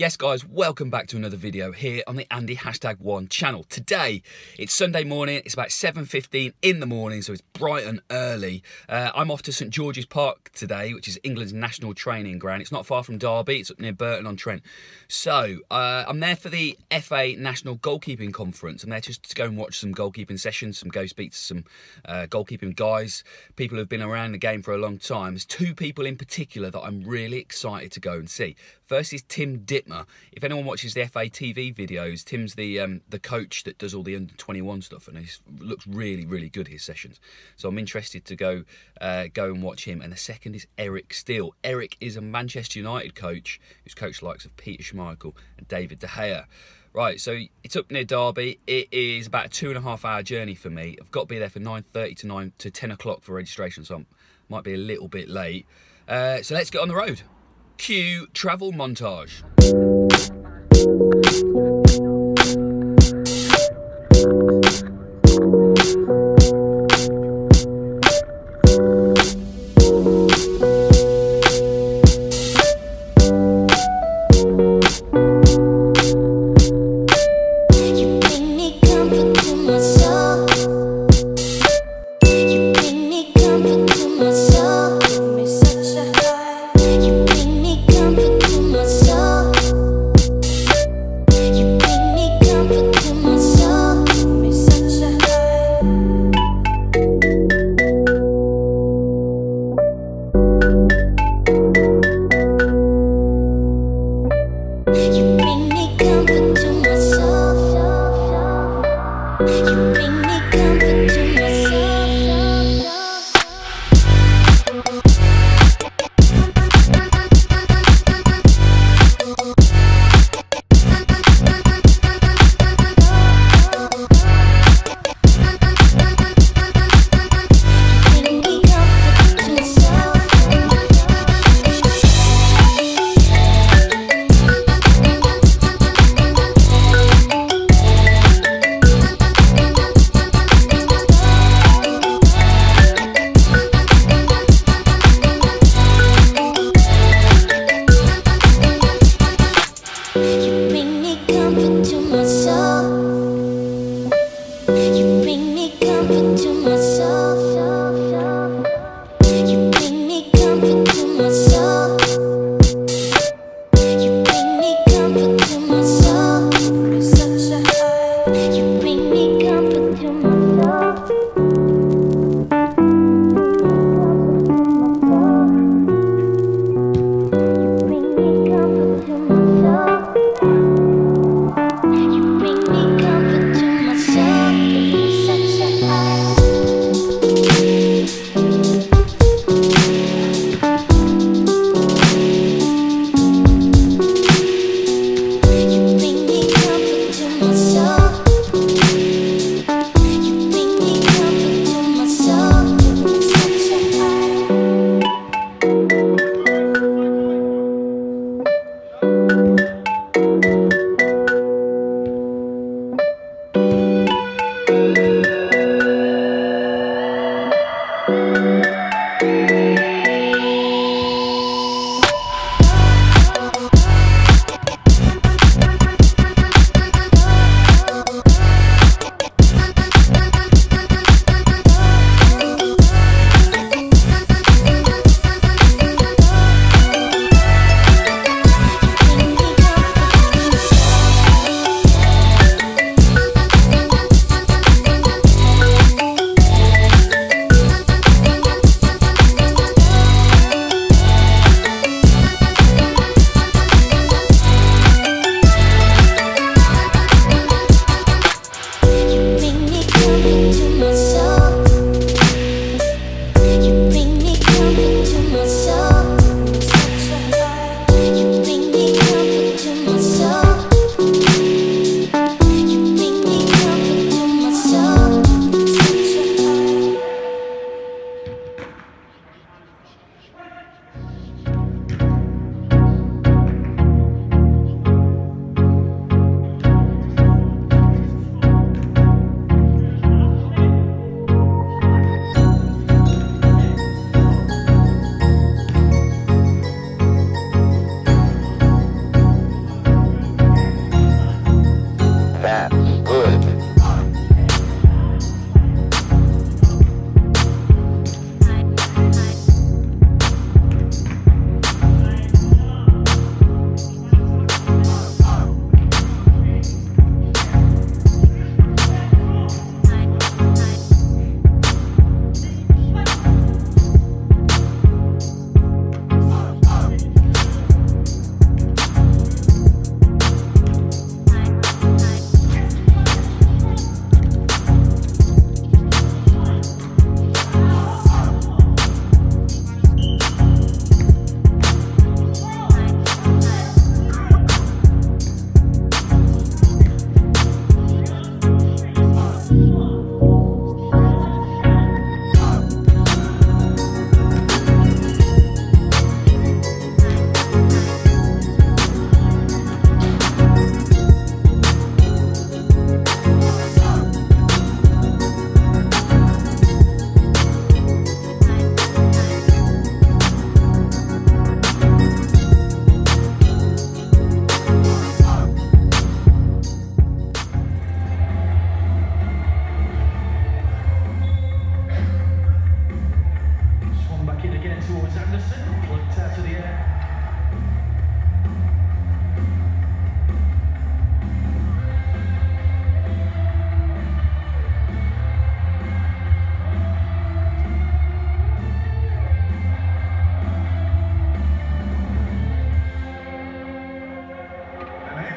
Yes guys, welcome back to another video here on the Andy Hashtag One channel. Today, it's Sunday morning, it's about 7:15 in the morning, so it's bright and early. I'm off to St George's Park today, which is England's national training ground. It's not far from Derby, it's up near Burton-on-Trent. So, I'm there for the FA National Goalkeeping Conference. I'm there just to go and watch some goalkeeping sessions, go speak to some goalkeeping guys, people who've been around the game for a long time. There's two people in particular that I'm really excited to go and see. First is Tim Dittmer. If anyone watches the FA TV videos, Tim's the coach that does all the under-21 stuff, and he looks really, really good, his sessions. So I'm interested to go and watch him. And the second is Eric Steele. Eric is a Manchester United coach who's coached the likes of Peter Schmeichel and David De Gea. Right, so it's up near Derby. It is about a 2.5 hour journey for me. I've got to be there for 9:30 to 10 o'clock for registration, so I might be a little bit late. So let's get on the road. Cue travel montage.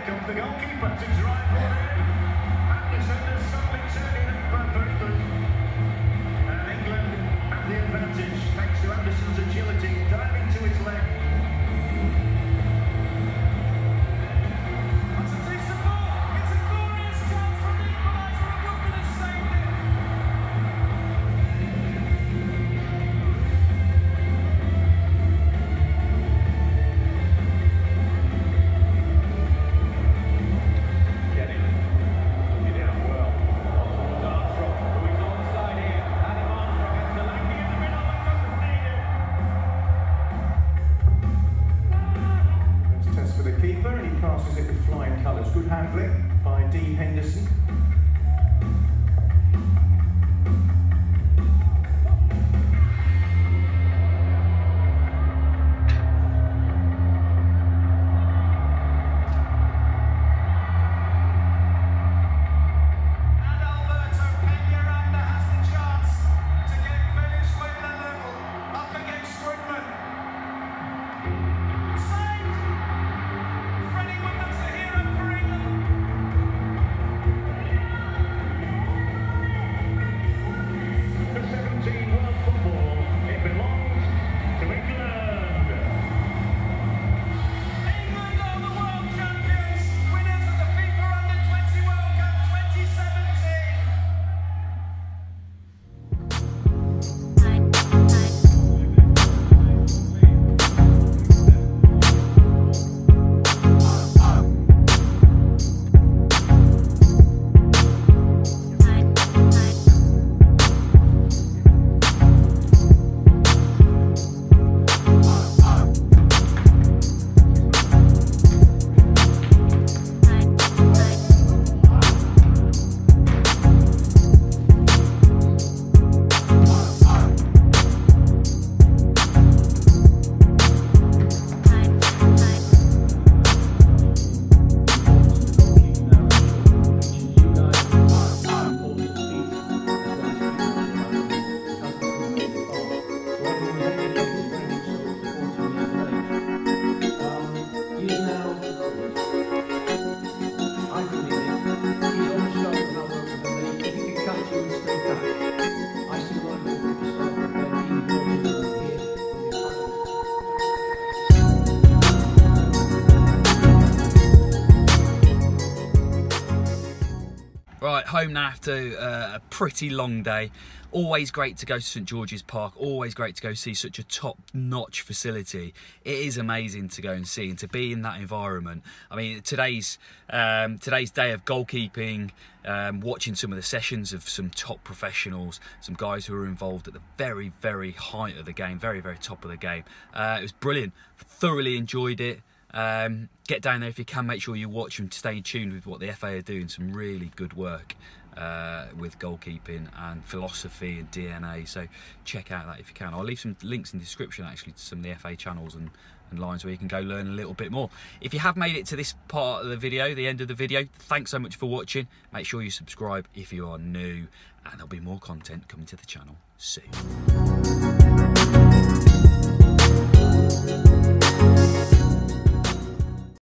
comes the goalkeeper to drive for it. Anderson has suddenly turned it over very good. And England have the advantage thanks to Anderson's agility, diving to his left. Good handling by Dean Henderson. Right, home now after a pretty long day. Always great to go to St George's Park, always great to go see such a top-notch facility. It is amazing to go and see and to be in that environment. I mean, today's day of goalkeeping, watching some of the sessions of some top professionals, some guys who are involved at the very, very height of the game, very, very top of the game. It was brilliant, thoroughly enjoyed it. Get down there if you can, make sure you watch and stay in tune with what the FA are doing. Some really good work with goalkeeping and philosophy and DNA, so check out that if you can. I'll leave some links in the description actually to some of the FA channels and lines where you can go learn a little bit more. If you have made it to this part of the video, the end of the video, thanks so much for watching. Make sure you subscribe if you are new, and there'll be more content coming to the channel soon.